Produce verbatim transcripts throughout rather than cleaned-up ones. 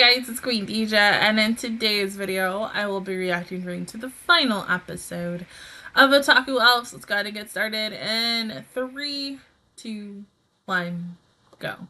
Hey guys, it's Queen Deja, and in today's video I will be reacting to the final episode of Otaku Elf. Let's gotta get started in three, two, one, go.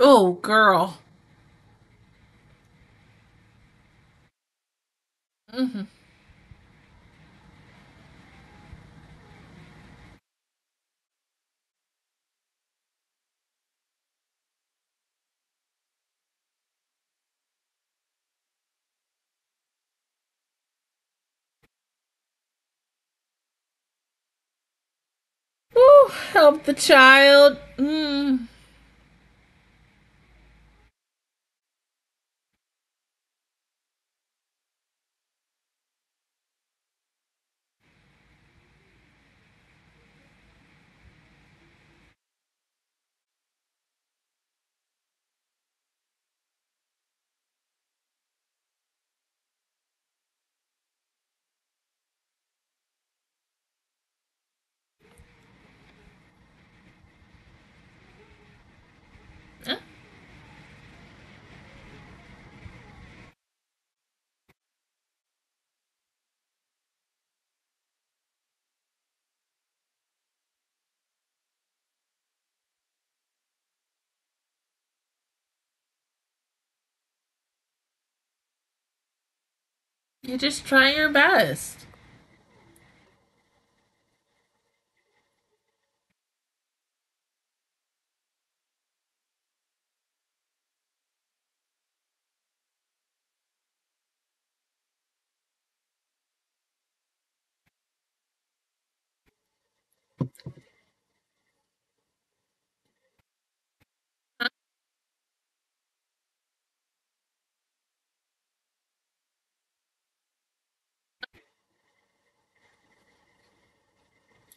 Oh, girl. Mm-hmm. Ooh, help the child. Mm. You just try your best.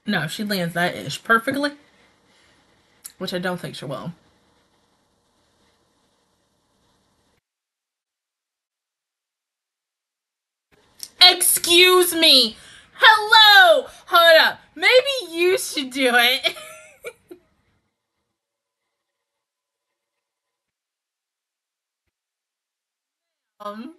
No, she lands that ish perfectly, which I don't think she will. Excuse me. Hello. Hold up. Maybe you should do it. Um,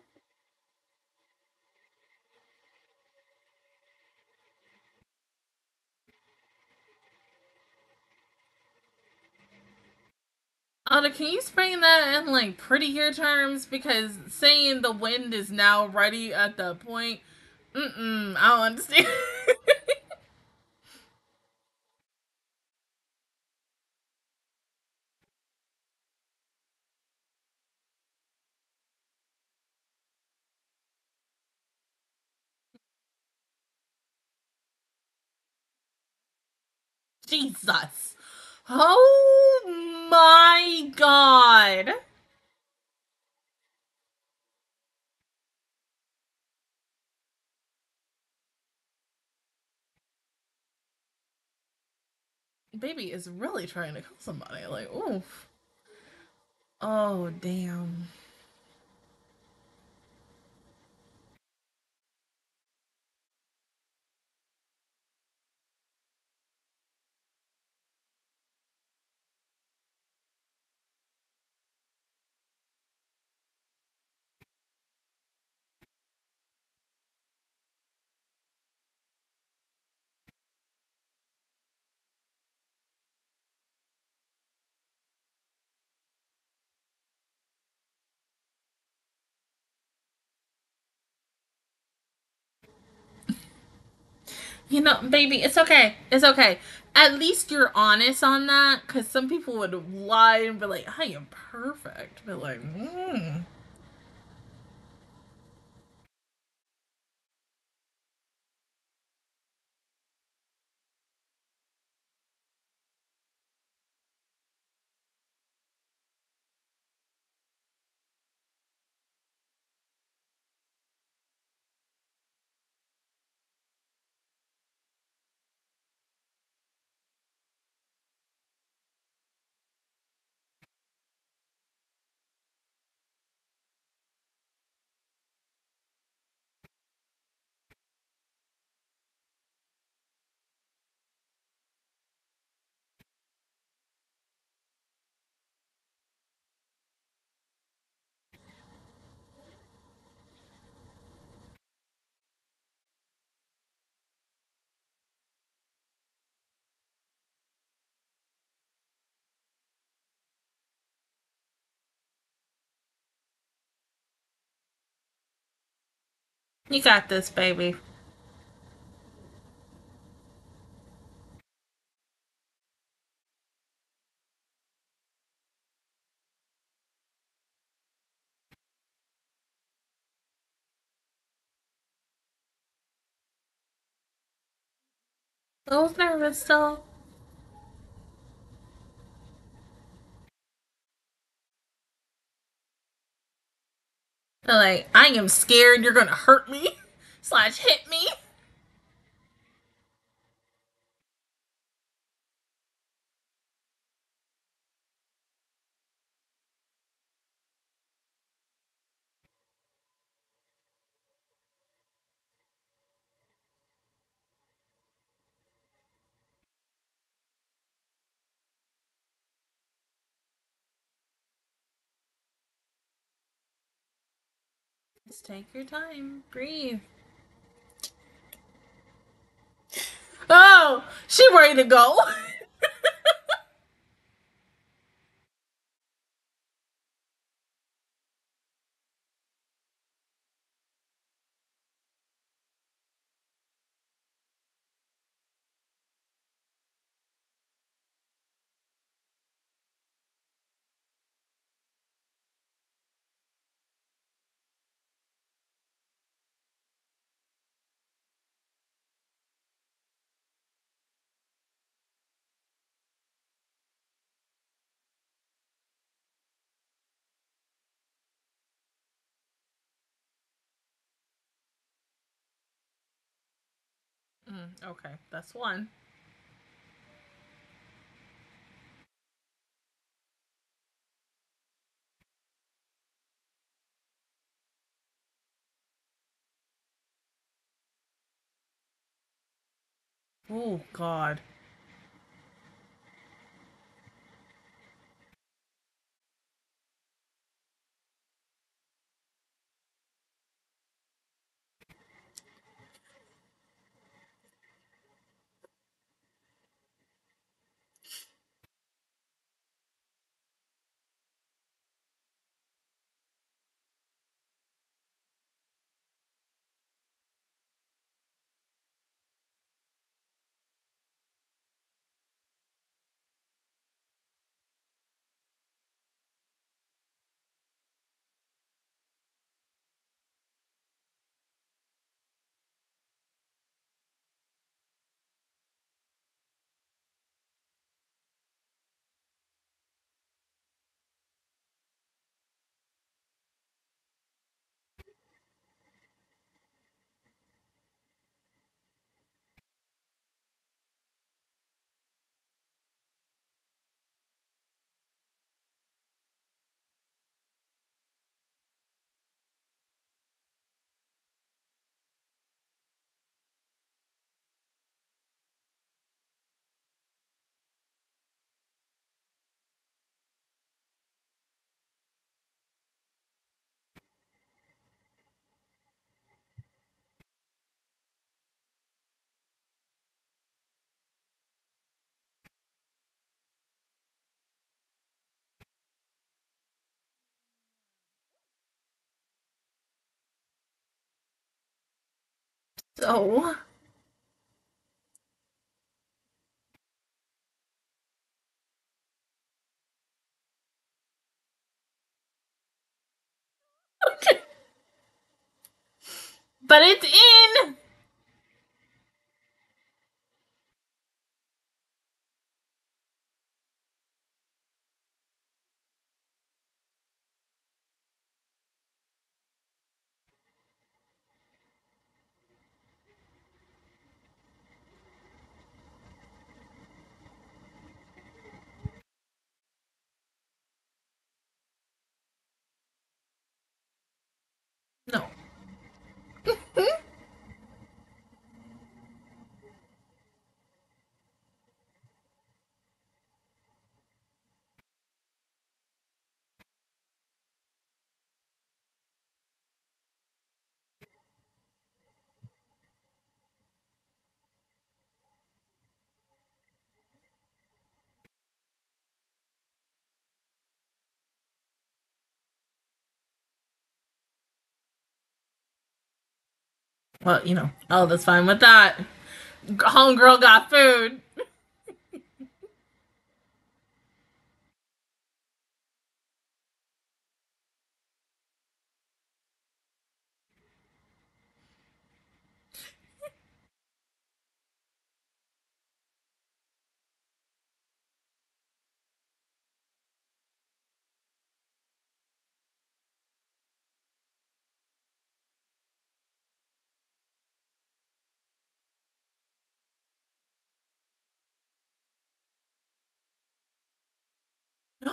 Oda, can you spring that in like prettier terms? Because saying the wind is now ready at the point, mm-mm, I don't understand. Jesus. Oh my God. Baby is really trying to kill somebody. Like, oof. Oh, damn. You know, baby, it's okay. It's okay. At least you're honest on that, because some people would lie and be like, I am perfect. But like, hmm. You got this, baby. I was nervous though. They're like, I am scared you're gonna hurt me, slash hit me. Just take your time. Breathe. Oh, she ready to go. Okay, that's one. Oh, God. So, okay. But it's in. No. Well, you know, all that's fine with that. Homegirl got food. No!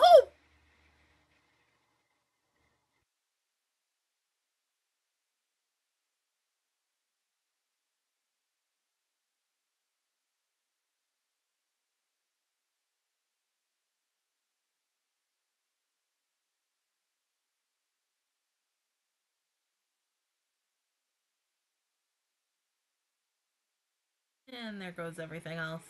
And there goes everything else.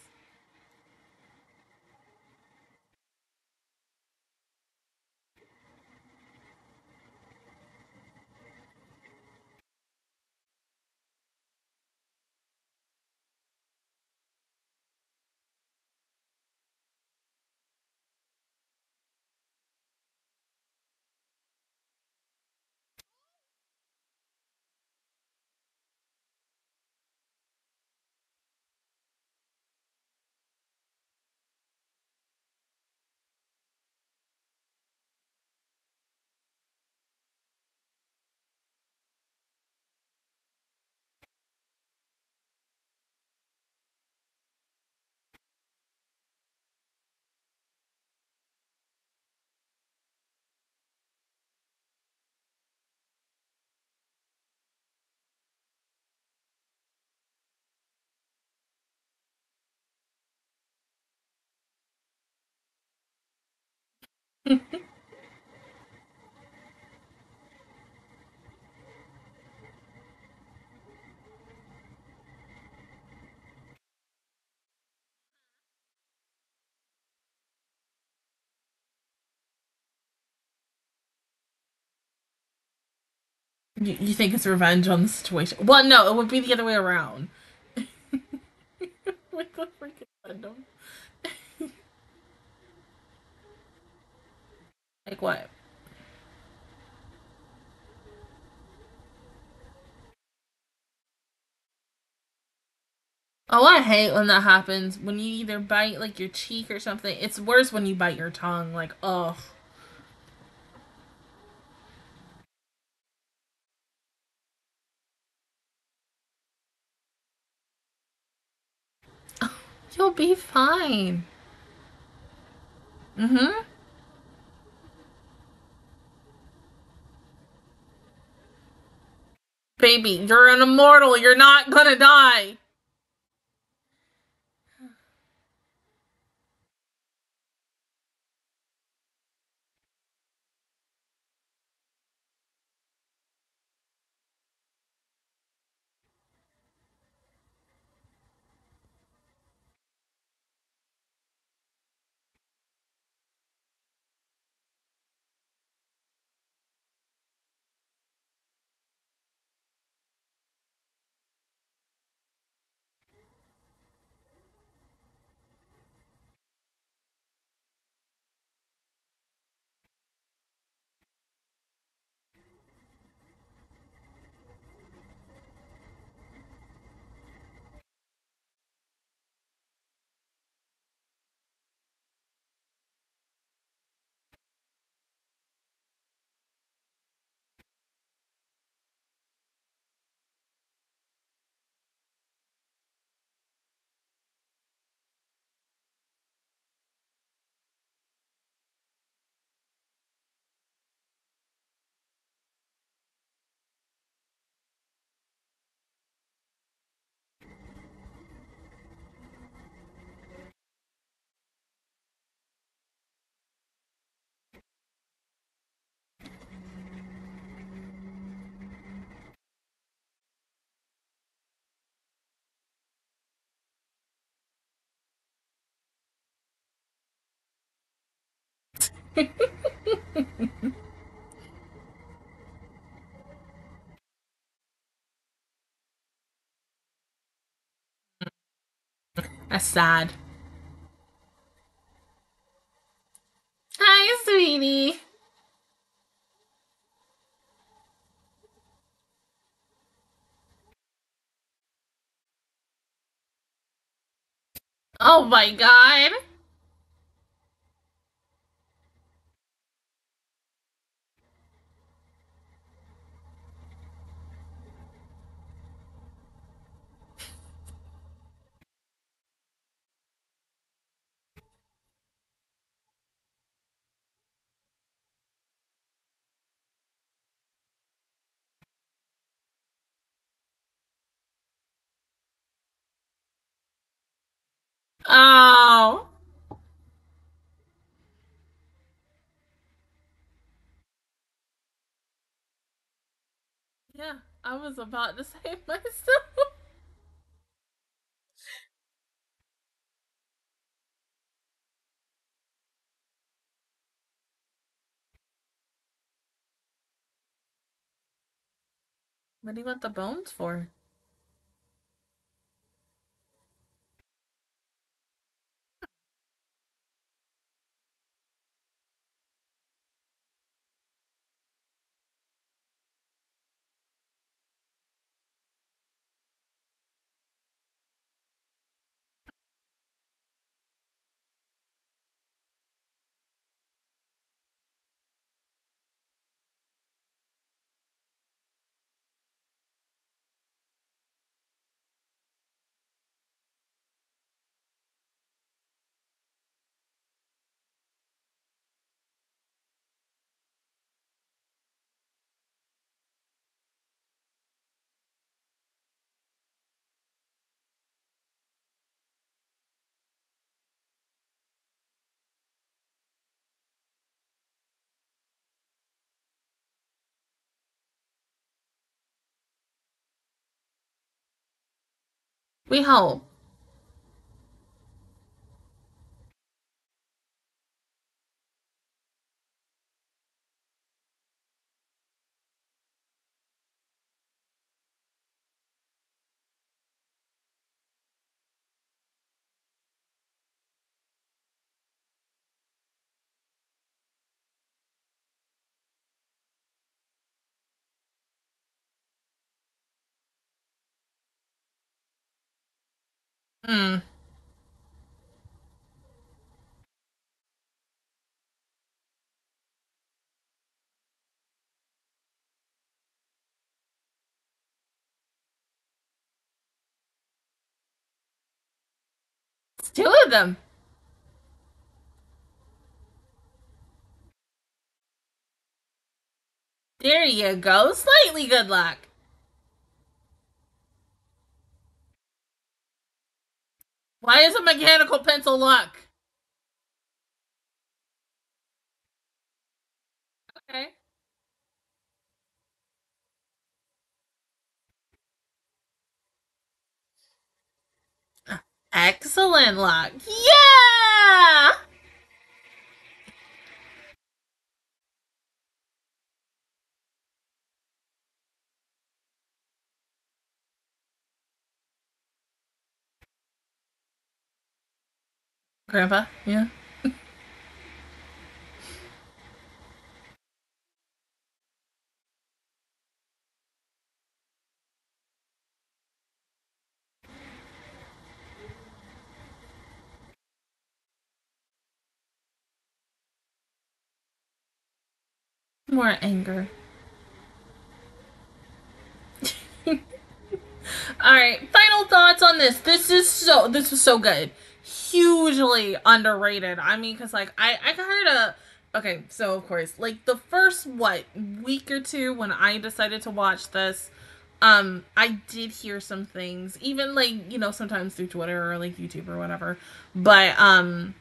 you, you think it's revenge on the situation? Well, no, it would be the other way around. With the freaking random. Like what? Oh, I hate when that happens. When you either bite, like, your cheek or something. It's worse when you bite your tongue. Like, ugh. You'll be fine. Mm-hmm. Baby, you're an immortal. You're not gonna die. That's sad. Hi, sweetie. Oh my God. Oh. Yeah, I was about to say myself. What do you want the bones for? We hope. Hmm. It's two of them. There you go. Slightly good luck. Why is a mechanical pencil luck? Okay. Excellent luck. Yeah! Grandpa, yeah. More anger. All right, final thoughts on this. This is so, this was so good. Hugely underrated. I mean, because, like, I, I heard a... Okay, so, of course, like, the first, what, week or two when I decided to watch this, um, I did hear some things, even, like, you know, sometimes through Twitter or, like, YouTube or whatever, but, um,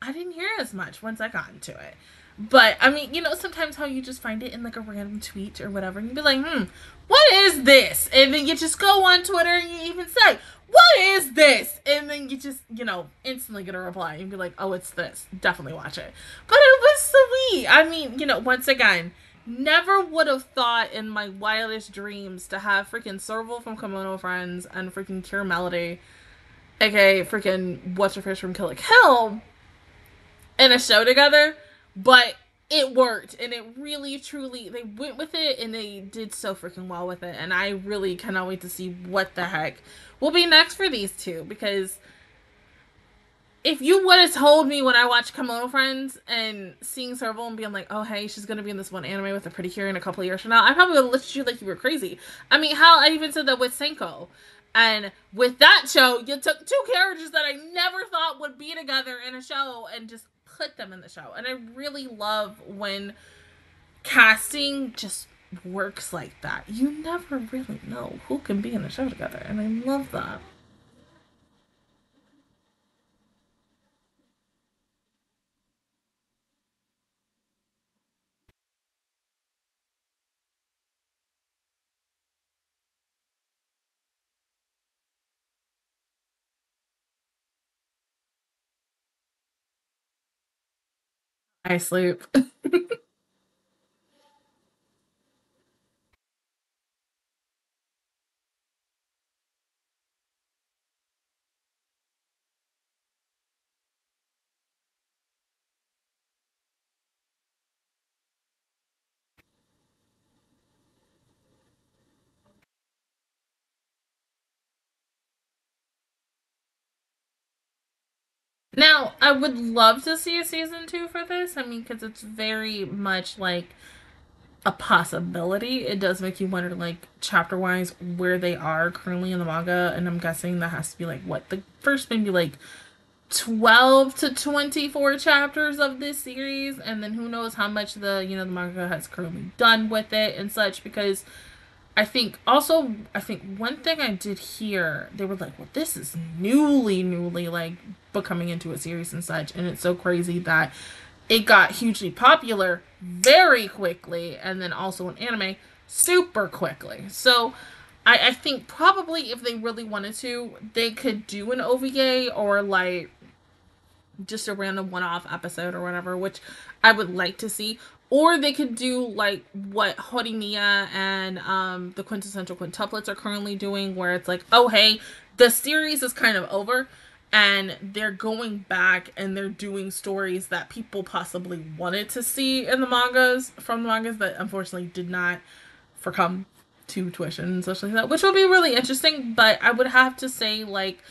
I didn't hear as much once I got into it. But, I mean, you know, sometimes how you just find it in, like, a random tweet or whatever, and you be like, hmm, what is this? And then you just go on Twitter and you even say, what is this? And then you just, you know, instantly get a reply and be like, oh, it's this. Definitely watch it. But it was sweet. I mean, you know, once again, never would have thought in my wildest dreams to have freaking Serval from Kimono Friends and freaking Cure Melody, aka freaking What's Your Fish from Kill la Kill, in a show together. But it worked, and it really, truly, they went with it, and they did so freaking well with it, and I really cannot wait to see what the heck will be next for these two, because if you would have told me when I watched Kimono Friends and seeing Serval and being like, oh, hey, she's going to be in this one anime with a pretty cure in a couple of years from now, I probably would have looked at you like you were crazy. I mean, hell, I even said that with Senko. And with that show, you took two characters that I never thought would be together in a show and just put them in the show. And I really love when casting just works like that. You never really know who can be in a show together, and I love that. I sleep. Now, I would love to see a season two for this. I mean, because it's very much, like, a possibility. It does make you wonder, like, chapter-wise, where they are currently in the manga. And I'm guessing that has to be, like, what? The first maybe, like, twelve to twenty-four chapters of this series. And then who knows how much the, you know, the manga has currently done with it and such. Because I think also, I think one thing I did hear, they were like, well, this is newly, newly, like, becoming into a series and such. And it's so crazy that it got hugely popular very quickly. And then also in anime, super quickly. So I, I think probably if they really wanted to, they could do an O V A or, like, just a random one-off episode or whatever, which I would like to see. Or they could do, like, what Horimiya and um, the Quintessential Quintuplets are currently doing, where it's like, oh, hey, the series is kind of over, and they're going back and they're doing stories that people possibly wanted to see in the mangas, from the mangas that unfortunately did not come to tuition and such like that, which would be really interesting, but I would have to say, like,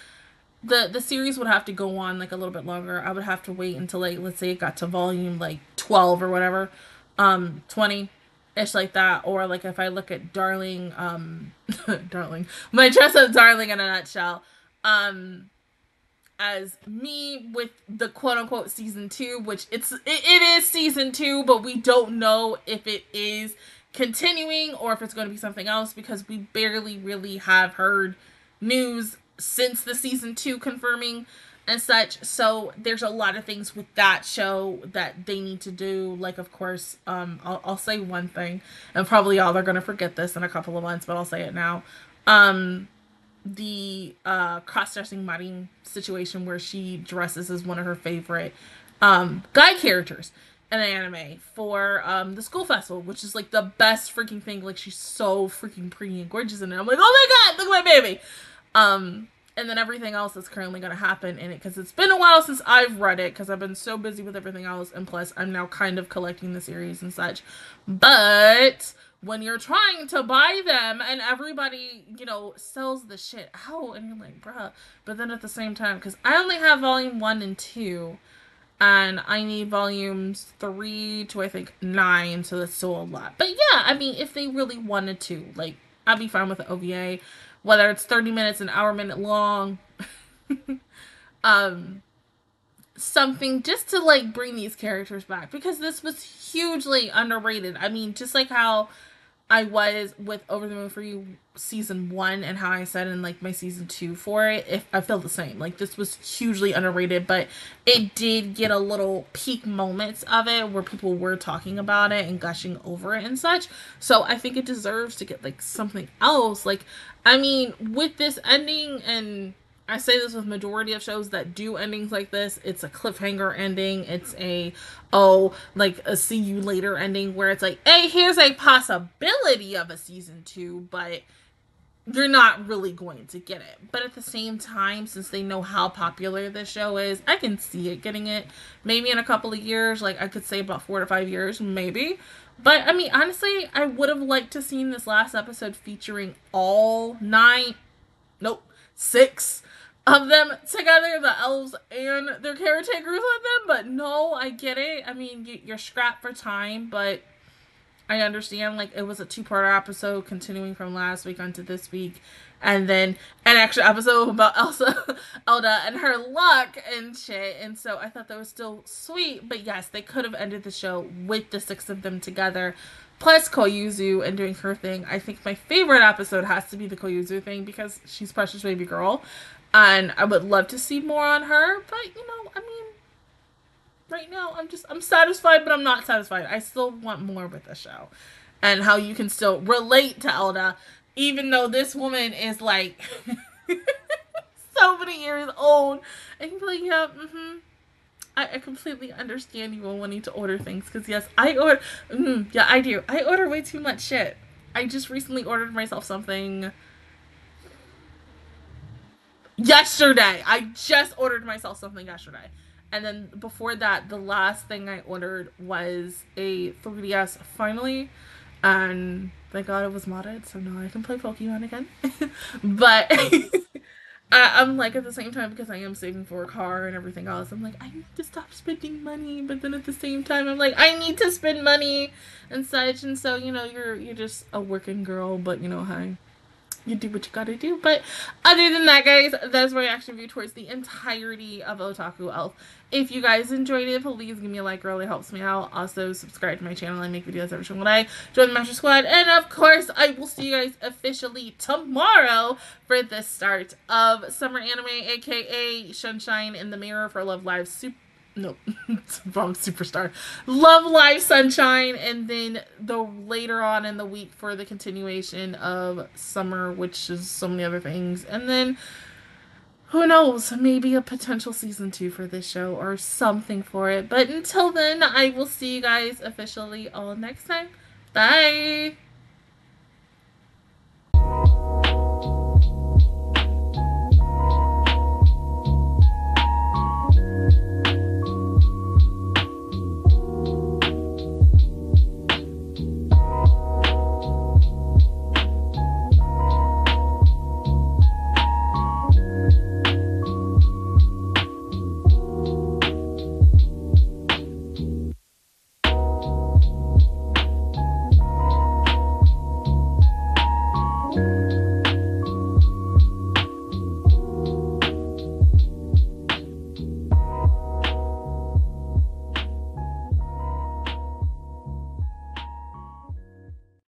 The, the series would have to go on, like, a little bit longer. I would have to wait until, like, let's say it got to volume, like, twelve or whatever, um, twenty-ish like that. Or, like, if I look at Darling, um, Darling, My Dress-Up Darling in a nutshell, um, as me with the quote-unquote season two, which it's, it, it is season two, but we don't know if it is continuing or if it's going to be something else, because we barely really have heard news since the season two confirming and such. So there's a lot of things with that show that they need to do. Like, of course, um I'll, I'll say one thing, and probably all are gonna forget this in a couple of months, but I'll say it now. Um the uh cross-dressing Marin situation, where she dresses as one of her favorite um guy characters in an anime for um the school festival, which is, like, the best freaking thing. Like, she's so freaking pretty and gorgeous in it. I'm like, oh my god, look at my baby. Um, and then everything else that's currently going to happen in it, because it's been a while since I've read it, because I've been so busy with everything else, and plus I'm now kind of collecting the series and such. But when you're trying to buy them, and everybody, you know, sells the shit out, and you're like, bruh. But then at the same time, because I only have volume one and two, and I need volumes three to, I think, nine, so that's still a lot. But yeah, I mean, if they really wanted to, like, I'd be fine with the O V A, whether it's thirty minutes, an hour, minute long, um, something just to, like, bring these characters back, because this was hugely underrated. I mean, just like how I was with Over the Moon for You season one, and how I said in like my season two for it, if I feel the same. Like, this was hugely underrated, but it did get a little peak moments of it where people were talking about it and gushing over it and such. So I think it deserves to get like something else. Like, I mean, with this ending, and I say this with majority of shows that do endings like this, it's a cliffhanger ending, it's a, oh, like a see you later ending, where it's like, hey, here's a possibility of a season two, but you're not really going to get it. But at the same time, since they know how popular this show is, I can see it getting it. Maybe in a couple of years, like I could say about four to five years, maybe. But I mean, honestly, I would have liked to seen this last episode featuring all nine, nope, six of them together, the elves and their caretakers with them. But no, I get it. I mean, you, you're strapped for time, but I understand, like, it was a two-parter episode continuing from last week onto this week, and then an extra episode about Elsa, Elda and her luck and shit. And so I thought that was still sweet, but yes, they could have ended the show with the six of them together, plus Koyuzu and doing her thing. I think my favorite episode has to be the Koyuzu thing, because she's Precious Baby Girl, and I would love to see more on her. But, you know, I mean, right now, I'm just, I'm satisfied, but I'm not satisfied. I still want more with the show, and how you can still relate to Elda, even though this woman is, like, so many years old. I can be like, yeah, mm-hmm. I completely understand you all wanting to order things, because yes, I order, mm, yeah, I do. I order way too much shit. I just recently ordered myself something yesterday. I just ordered myself something yesterday. And then before that, the last thing I ordered was a three D S finally, and thank God it was modded, so now I can play Pokemon again. But I, I'm like, at the same time, because I am saving for a car and everything else, I'm like, I need to stop spending money, but then at the same time, I'm like, I need to spend money and such. And so, you know, you're you're just a working girl, but you know, hi, you do what you gotta do. But other than that, guys, that's my reaction view towards the entirety of Otaku Elf. If you guys enjoyed it, please give me a like, it really helps me out. Also, subscribe to my channel. I make videos every single day. Join the Master Squad. And of course, I will see you guys officially tomorrow for the start of Summer Anime, aka Sunshine in the Mirror for Love Live Super. Nope, wrong Superstar. Love Live Sunshine, and then the later on in the week for the continuation of Summer, which is so many other things. And then, who knows, maybe a potential season two for this show or something for it. But until then, I will see you guys officially all next time. Bye! Thank you.